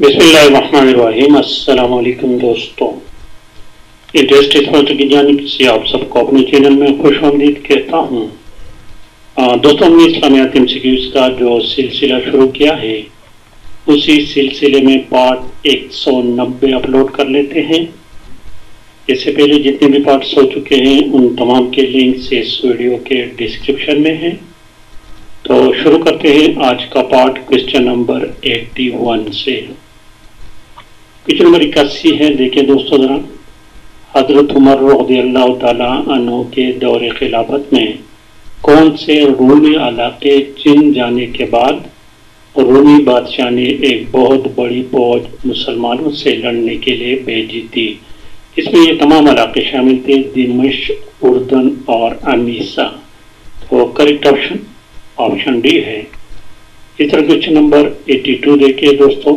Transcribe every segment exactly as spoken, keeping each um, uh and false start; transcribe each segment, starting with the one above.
बिस्मिल्लाहिर्रहमानिर्रहीम। अस्सलाम वालेकुम दोस्तों, इंटरेस्ट इस्लामियत की जानिब से आप सबको अपने चैनल में खुश आमदीद कहता हूँ। दोस्तों, हमने इस्लामियात एमसीक्यूज़ का जो सिलसिला शुरू किया है उसी सिलसिले में पार्ट एक सौ नब्बे अपलोड कर लेते हैं। इससे पहले जितने भी पार्ट्स हो चुके हैं उन तमाम के लिंक्स इस वीडियो के डिस्क्रिप्शन में हैं। तो शुरू करते हैं आज का पार्ट क्वेश्चन नंबर इक्यासी से। क्वेश्चन नंबर इक्यासी है, देखिए दोस्तों जरा। हजरत उमर रज़ियल्लाहु ताला अन्हु के दौर खिलाफत में कौन से रूमी इलाके चीन जाने के बाद रूमी बादशाह ने एक बहुत बड़ी फौज मुसलमानों से लड़ने के लिए भेजी थी? इसमें ये तमाम इलाके शामिल थे, दिमश्क, उर्दन और अमीसा। तो करेक्ट ऑप्शन ऑप्शन डी है। इस तरह क्वेश्चन नंबर बयासी देखिए दोस्तों,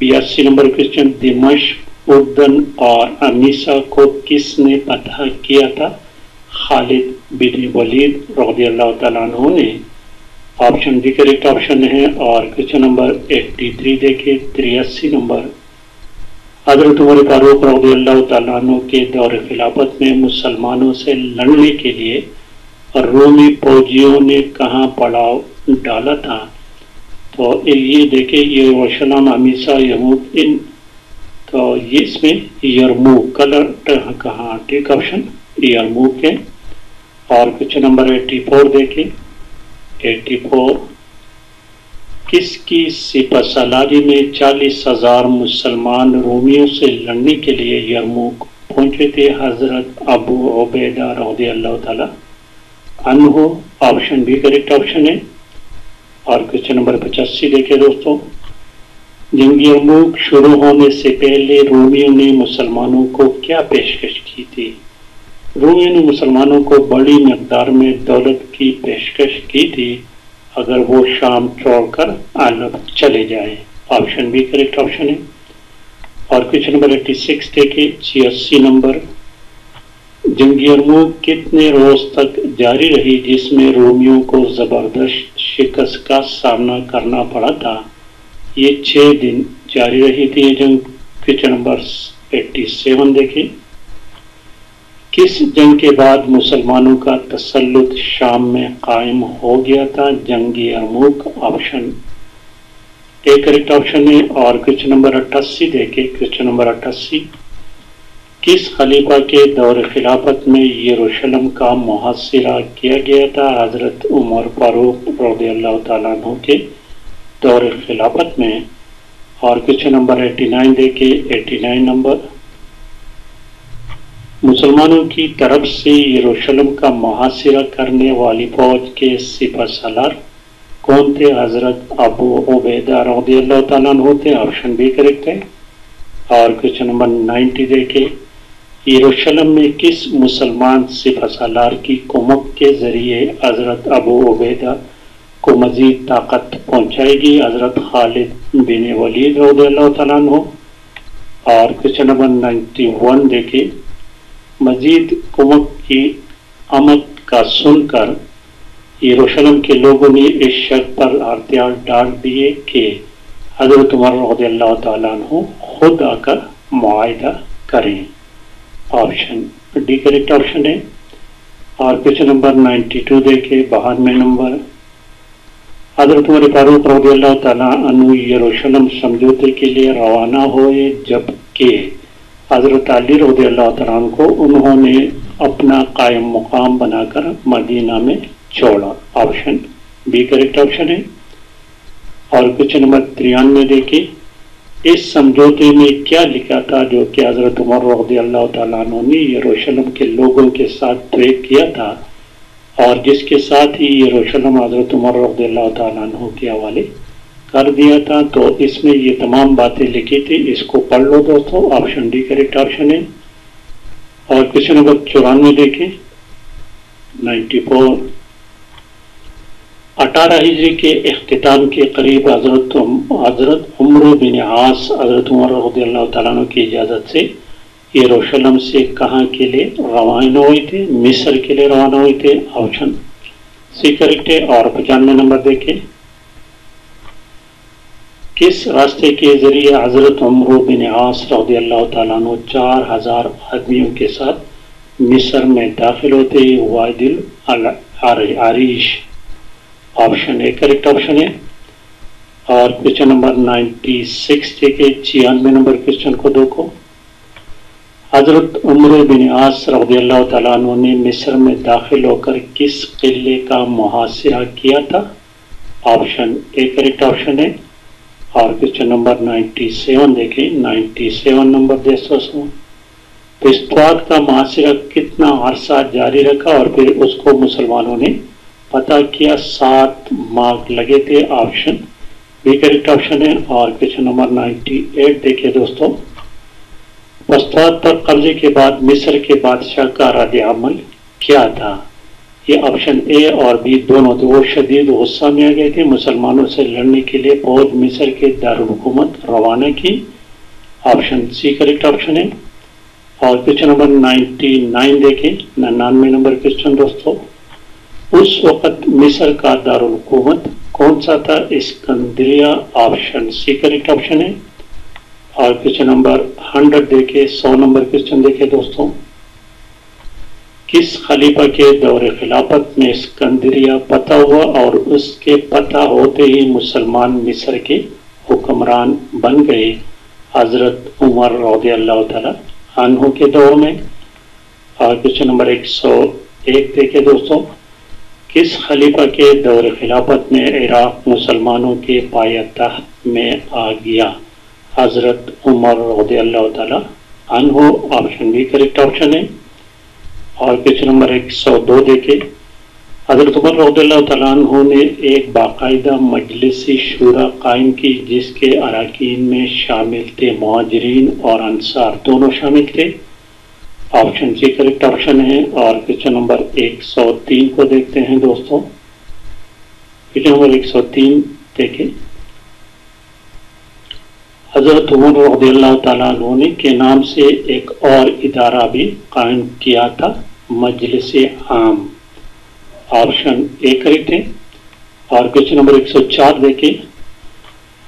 बयासी नंबर क्वेश्चन। दिमश्क, उर्दन और अमीसा को किसने फतह किया था? खालिद बिन वलीद रज़ियल्लाहु ताला अन्हु ने। ऑप्शन डी करेक्ट ऑप्शन है। और क्वेश्चन नंबर तिरासी देखिए, तिरासी नंबर। हज़रत उमर फारूक रज़ियल्लाहु ताला अन्हु के दौर खिलाफत में मुसलमानों से लड़ने के लिए रोमी फौजियों ने कहाँ पड़ाव डाला था? तो ये देखिए, ये वर्शलाम, अमीसा, यमूक, इन। तो ये इसमें यरमूक कलर कहाँ, ठीक ऑप्शन यरमूक है। और क्वेश्चन नंबर चौरासी देखिए, चौरासी। किसकी सिपह सालारी में चालीस हजार मुसलमान रोमियों से लड़ने के लिए यरमूक पहुंचे थे? हजरत अबू उबैदा रज़ियल्लाहु ताला अन्हु। ऑप्शन भी करेक्ट ऑप्शन है। और क्वेश्चन नंबर पचासी देखिए दोस्तों, जंग यरमुक शुरू होने से पहले रोमियों ने मुसलमानों को क्या पेशकश की थी? रोमियों ने मुसलमानों को बड़ी मकदार में दौलत की पेशकश की थी अगर वो शाम छोड़कर अलब चले जाए। ऑप्शन भी करेक्ट ऑप्शन है। और क्वेश्चन नंबर छियासी देखिए, छियासी नंबर। जंग यरमुक कितने रोज तक जारी रही जिसमें रोमियों को जबरदस्त शिकस्त का सामना करना पड़ा था? ये छः दिन जारी रही थी ये जंग। क्वेश्चन नंबर सत्तासी देखें, किस जंग के बाद मुसलमानों का तसल्लुत शाम में कायम हो गया था? जंग Yarmouk. Option A correct option है। और क्वेश्चन नंबर अट्ठासी देखें, क्वेश्चन नंबर अट्ठासी। किस खलीफा के दौर खिलाफत में यरूशलेम का मुहासिरा किया गया था? हज़रत उमर फारूक रज़ियल्लाहु ताला अन्हु के दौर खिलाफत में। और क्वेश्चन नंबर नवासी देखे, नवासी नंबर। मुसलमानों की तरफ से यरूशलेम का मुहासिरा करने वाली फौज के सिपह सालार कौन थे? हज़रत अबू उबैदा रज़ियल्लाहु ताला अन्हु थे। ऑप्शन बी करेक्ट है। और क्वेश्चन नंबर नब्बे देखे, यरूशलेम में किस मुसलमान सिपह सालार की कुमक के ज़रिए हज़रत अबू उबैदा को मज़ीद ताकत पहुँचाएगी? हज़रत खालिद बिन वलीद रज़ियल्लाहु ताला अन्हु। और क्वेश्चन नंबर इक्यानवे देखे, मज़ीद कुमक की आमद का सुनकर यरूशलेम के लोगों ने इस शक पर हथियार डाल दिए कि हज़रत उमर रज़ियल्लाहु ताला अन्हु खुद आकर मुआहिदा करें। ऑप्शन डी करेक्ट ऑप्शन है। और क्वेश्चन नंबर बानवे देखे, बानवे नंबर। हज़रत उमर फारूक रज़ियल्लाहु ताला अन्हु यरूशलेम समझौते के लिए रवाना हुए जबकि हज़रत अली रज़ियल्लाहु ताला अन्हु को उन्होंने अपना कायम मुकाम बनाकर मदीना में छोड़ा। ऑप्शन बी करेक्ट ऑप्शन है। और क्वेश्चन नंबर तिरानवे देखे, इस समझौते में क्या लिखा था जो कि हज़रत उमर रज़ियल्लाहु ताला अन्हु ने यरूशलेम के लोगों के साथ तय किया था और जिसके साथ ही यरूशलेम हज़रत उमर रज़ियल्लाहु ताला अन्हु के हवाले कर दिया था? तो इसमें ये तमाम बातें लिखी थी, इसको पढ़ लो दोस्तों। ऑप्शन डी करेक्ट ऑप्शन है। और क्वेश्चन नंबर चौरानवे देखें, नाइन्टी फोर। अठारह हिजरी के अख्ताम के करीब हज़रत हज़रत उम्र बिन आस हज़रत उमर रज़ियल्लाहु ताला अन्हु की इजाज़त से यरूशलेम से कहाँ के लिए रवाना हुए थे? मिस्र के लिए रवाना हुए थे। ऑप्शन सी करेक्ट है। और पचानवे नंबर देखें, इस रास्ते के ज़रिए हज़रत उम्र बिन आस रज़ी अल्लाह तआला अन्हु चार हज़ार आदमियों के साथ मिस्र में दाखिल होते ही वादिल आरीश ऑप्शन ए करेक्ट ऑप्शन है। और क्वेश्चन नंबर छियानवे के छियानवे नंबर क्वेश्चन को देखो। हज़रत उम्र बिन आस रज़ी अल्लाह तआला अन्हु ने मिस्र में दाखिल होकर किस किले का मुहासिरा किया था? ऑप्शन ए करेक्ट ऑप्शन है। और क्वेश्चन नंबर सत्तानवे देखें, सत्तानवे नंबर दोस्तों, पेशवाद का मुहासिरा कितना अरसा जारी रखा और फिर उसको मुसलमानों ने पता किया? सात मार्क लगे थे। ऑप्शन बी करेक्ट ऑप्शन है। और क्वेश्चन नंबर अट्ठानवे देखिए दोस्तों, पश्चात पर कब्जे के बाद मिस्र के बादशाह का रद्द अमल क्या था? ये ऑप्शन ए और बी दोनों थे। वो शदीद गुस्सा में आ गए थे, मुसलमानों से लड़ने के लिए फौज मिस्र के दारुलहुकूमत रवाना की। ऑप्शन सी करेक्ट ऑप्शन है। और क्वेश्चन नंबर निन्यानवे देखें, निन्यानवे नंबर क्वेश्चन दोस्तों, उस वक़्त मिस्र का दारुलहुकूमत कौन सा था? इस्कंदरिया। ऑप्शन सी करेक्ट ऑप्शन है। और क्वेश्चन नंबर सौ देखे, सौ नंबर क्वेश्चन देखे दोस्तों, किस खलीफा के दौरे खिलाफत में इस्कंदरिया पता हुआ और उसके पता होते ही मुसलमान मिस्र के हुक्मरान बन गए? हजरत उमर रज़ियल्लाहु तआला अन्हु के दौर में। और क्वेश्चन नंबर एक सौ एक देखे दोस्तों, किस खलीफा के दौर खिलाफत में इराक मुसलमानों के पाया तख्त में आ गया? हज़रत उमर रज़ियल्लाहु तआला अन्हु। ऑप्शन बी करेक्ट ऑप्शन है। और क्वेश्चन नंबर एक सौ दो देखे, हज़रत उमर रज़ियल्लाहु तआला अन्हु ने एक बाकायदा मजलिसी शूरा कायम की जिसके अराकीन में शामिल थे मुहाजिरीन और अंसार, दोनों शामिल थे। ऑप्शन सी करेक्ट ऑप्शन है। और क्वेश्चन नंबर एक सौ तीन को देखते हैं दोस्तों, क्वेश्चन नंबर एक सौ तीन देखें, हज़रत उमर रज़ियल्लाहु तआला अन्हु ने के नाम से एक और इदारा भी कायम किया था, मजलिस आम। ऑप्शन ए करेक्ट है। और क्वेश्चन नंबर एक सौ चार देखें,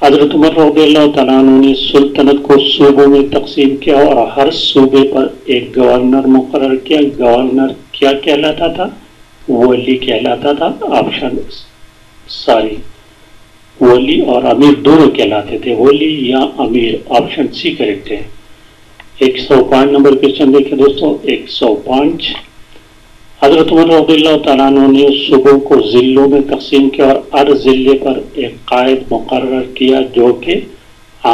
हज़रत उमर रज़ियल्लाहु तआला अन्हु ने सुल्तनत को सूबों में तकसीम किया और हर सूबे पर एक गवर्नर मुकर्रर किया। गवर्नर क्या कहलाता था? वली कहलाता था। ऑप्शन सॉरी, वली और अमीर दोनों कहलाते थे, वली या अमीर। ऑप्शन सी करेक्ट है। एक सौ पाँच नंबर क्वेश्चन देखें दोस्तों, एक सौ पाँच हज़रत उमर रज़ियल्लाहु तआला अन्हु ने सूबों को ज़िलों में तकसीम किया और हर ज़िले पर एक कायद मुकर्रर किया जो कि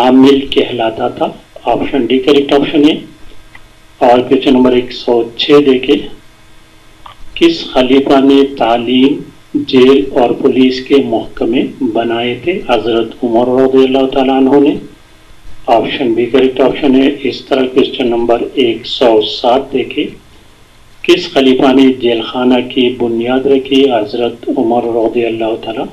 आमिल कहलाता था। ऑप्शन डी करेक्ट ऑप्शन है। और क्वेश्चन नंबर एक सौ छः देखे, किस खलीफा ने तालीम, जेल और पुलिस के महकमे बनाए थे? हज़रत उमर रज़ियल्लाहु तआला अन्हु ने। ऑप्शन बी करेक्ट ऑप्शन है। इस तरह क्वेश्चन नंबर एक सौ सात देखे, किस खलीफा ने जेलखाना की बुनियाद रखी? हज़रत उमर रज़ियल्लाहु तआला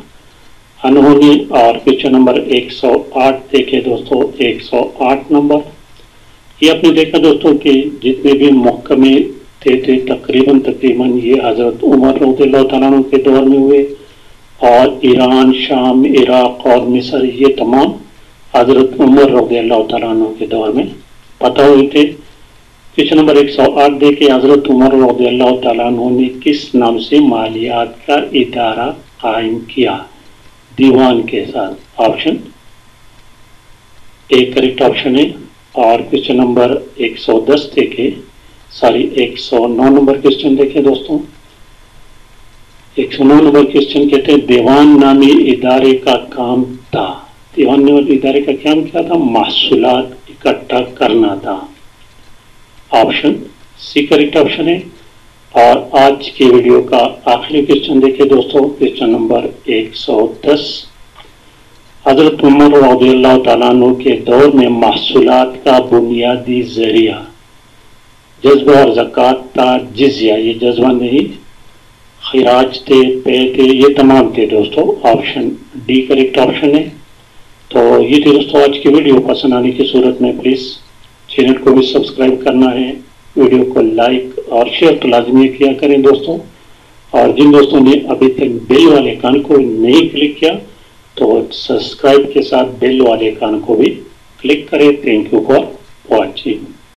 अन्हु ने। और क्वेश्चन नंबर एक सौ आठ देखे दोस्तों, एक सौ आठ नंबर, ये आपने देखा दोस्तों कि जितने भी महकमे थे थे तकरीबन तकरीबन ये हज़रत उमर रज़ियल्लाहु तआला अन्हु के दौर में हुए। और ईरान, शाम, इराक और मिस्र ये तमाम हज़रत उमर रज़ियल्लाहु तआला अन्हु के दौर में पता हुए थे। क्वेश्चन नंबर एक सौ आठ देखे, हज़रत उमर रज़ियल्लाहु तआला अन्हु ने किस नाम से मालियात का इदारा कायम किया? दीवान के साथ। ऑप्शन एक करेक्ट ऑप्शन है। और क्वेश्चन नंबर एक सौ दस देखे, सॉरी एक सौ नौ नंबर क्वेश्चन देखे दोस्तों, एक सौ नौ नंबर क्वेश्चन कहते हैं, दीवान नामी इदारे का काम था, दीवान नामी इदारे का काम क्या था? महसूलात इकट्ठा करना था। ऑप्शन सी करेक्ट ऑप्शन है। और आज के वीडियो का आखिरी क्वेश्चन देखिए दोस्तों, क्वेश्चन नंबर एक सौ दस, हज़रत उमर रज़ियल्लाहु तआला अन्हु के दौर में महसूलात का बुनियादी जरिया जज्बा और ज़कात था, जिजिया, ये जज्बा नहीं, खिराज थे, पे थे, ये तमाम थे दोस्तों। ऑप्शन डी करेक्ट ऑप्शन है। तो ये थे दोस्तों आज की वीडियो, पसंद आने की सूरत में प्लीज़ चैनल को भी सब्सक्राइब करना है, वीडियो को लाइक और शेयर तो लाजमी किया करें दोस्तों। और जिन दोस्तों ने अभी तक बेल वाले आइकन को नहीं क्लिक किया तो सब्सक्राइब के साथ बेल वाले आइकन को भी क्लिक करें। Thank you for watching.